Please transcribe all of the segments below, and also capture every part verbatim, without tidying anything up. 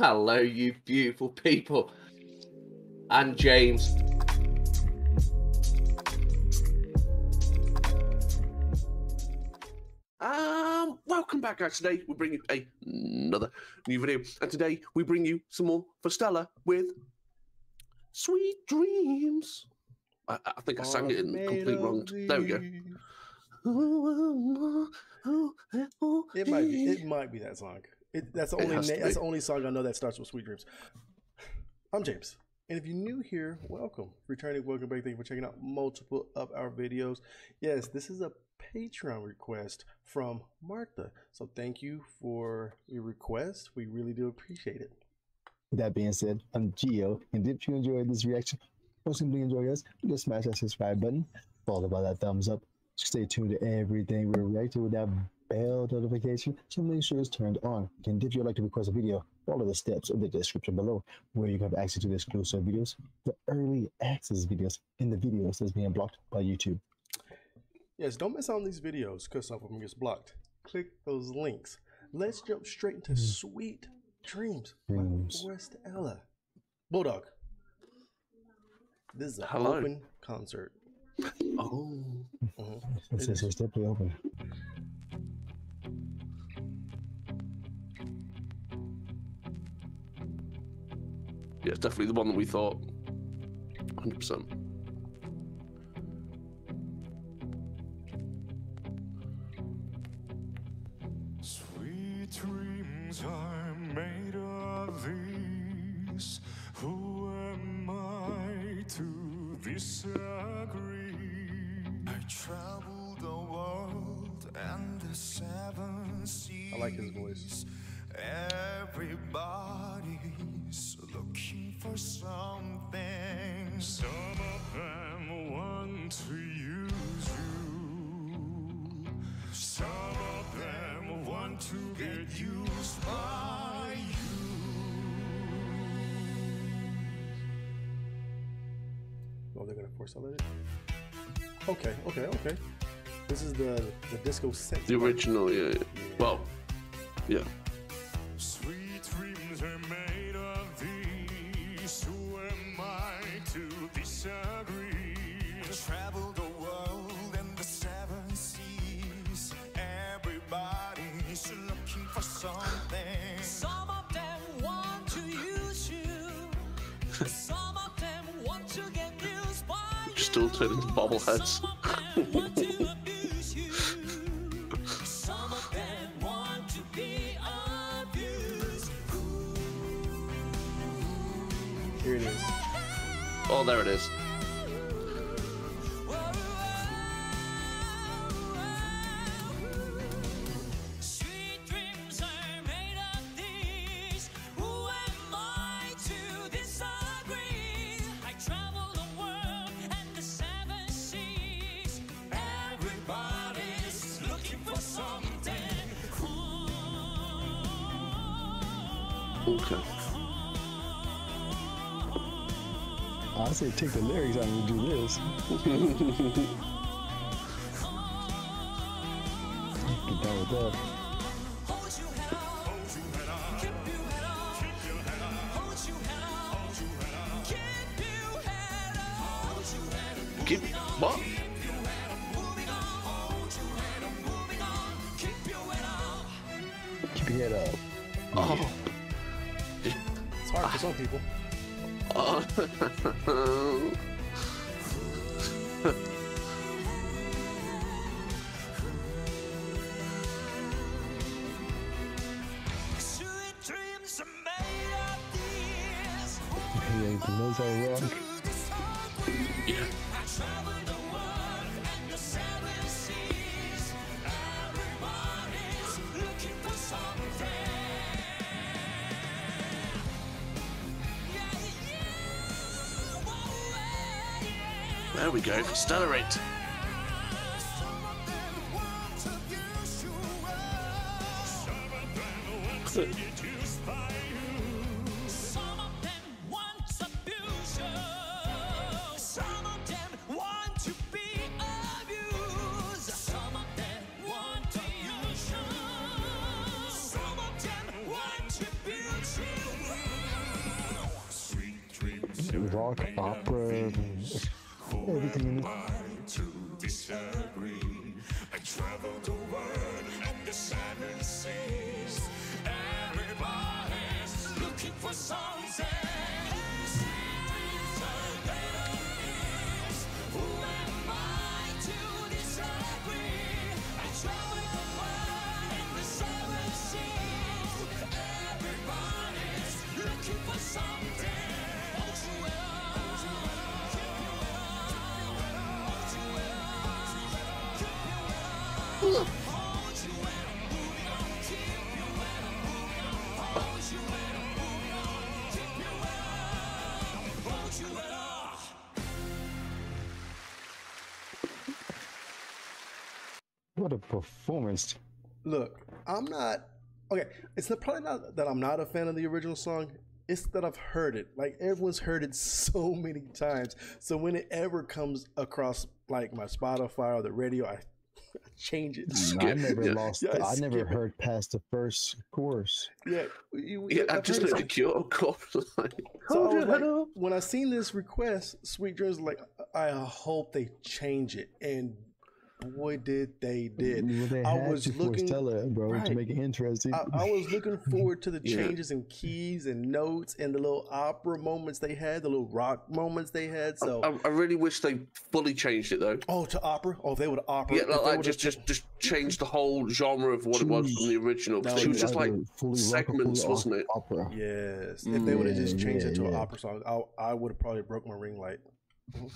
Hello, you beautiful people. And James. Um, welcome back, guys. Today we bring you a, another new video, and today we bring you some more Forestella with Sweet Dreams. I, I think I sang it in complete wrong. There we go. It might be. It might be that song. It, that's the only that's the only song I know that starts with Sweet Dreams. I'm James, and if you're new here, welcome. Returning, welcome back. Thank you for checking out multiple of our videos. Yes, this is a Patreon request from Martha, so thank you for your request. We really do appreciate it. That being said, I'm Gio, and if you enjoyed this reaction, most simply enjoy us, just smash that subscribe button, followed by that thumbs up. Stay tuned to everything we're reacting with that bell notification, so make sure it's turned on. And if you'd like to request a video, follow the steps in the description below, where you can have access to the exclusive videos, the early access videos, and the videos that's being blocked by YouTube. Yes, don't miss out on these videos, because some of them gets blocked. Click those links. Let's jump straight into mm. Sweet Dreams, Dreams. by Forestella. Bulldog, this is an Hello. open concert. Oh, uh-huh. it's, it's, it's definitely open. Yeah, it's definitely the one that we thought. one hundred percent. Sweet dreams are made of these. Who am I to disagree? I traveled the world and the seven seas. I like his voice. Everybody's looking for something. Some of them want to use you. Some of them want to get used by you. Oh, they're gonna Forestella it? Okay, okay, okay. This is the, the disco set. The original, yeah, yeah. Well, yeah. Some of them want to use you. Some of them want to get used by you. Still turning into bobbleheads. Some of them want to abuse you. Some of them want to be abused. Here it is. Oh, there it is. Okay. I say take the lyrics out and do this. Get down with that. Keep what? Keep your head up. Oh. It's hard for some people. Oh. Sweet dreams are made of these. Hey, the nose I rock. Yeah. I travel the world and the seven seas. Everybody's looking for something. There we go, Forestella. rock, opera, everything in it. I traveled the world and the seven seas. Everybody's looking for something. Who am I to disagree? I traveled the world and the seven seas. Everybody's looking for something. Look. What a performance. Look, I'm not okay, it's not, probably not that I'm not a fan of the original song, it's that I've heard it. Like, everyone's heard it so many times. So when it ever comes across like my Spotify or the radio, I change it. I never lost. Yeah, I, I never it. heard past the first chorus. Yeah, you, yeah. I've just let the cure cop. When I seen this request, Sweet Dreams, like, I hope they change it, and boy did they did. Well, they I was looking, Forestella, bro, right. to make it interesting. I, I was looking forward to the yeah. changes in keys and notes and the little opera moments they had, the little rock moments they had. So I, I really wish they fully changed it though. Oh, to opera? Oh, if they would have opera. Yeah, like, just just just changed the whole genre of what Jeez. it was from the original. Because it was just like segments, rock, wasn't it? Opera. Yes. Mm, if they would have yeah, just changed yeah, it to yeah. an opera song, I, I would have probably broke my ring light.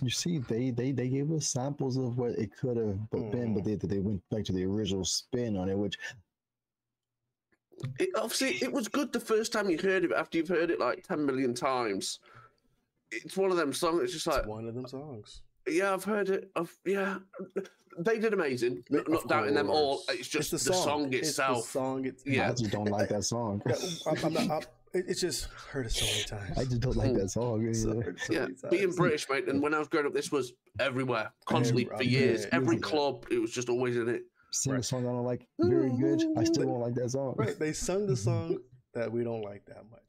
You see, they, they they gave us samples of what it could have been, mm. but they they went back to the original spin on it, which it, obviously it was good the first time you heard it. After you've heard it like ten million times, it's one of them songs. It's just like it's one of them songs. Yeah, I've heard it. I've, yeah, they did amazing. Of Not course. doubting them all. It's just it's the, the song, song itself. It's the song. It's, yeah, I just don't like that song. I'm, I'm not, I'm, It's just heard it so many times. I just don't like that song. So, yeah, so being British, mate, and when I was growing up, this was everywhere, constantly Every, for years. Yeah, Every yeah. club, it was just always in it. Sing right. a song I don't like very good. I still don't like that song. Right, they sung the song that we don't like that much.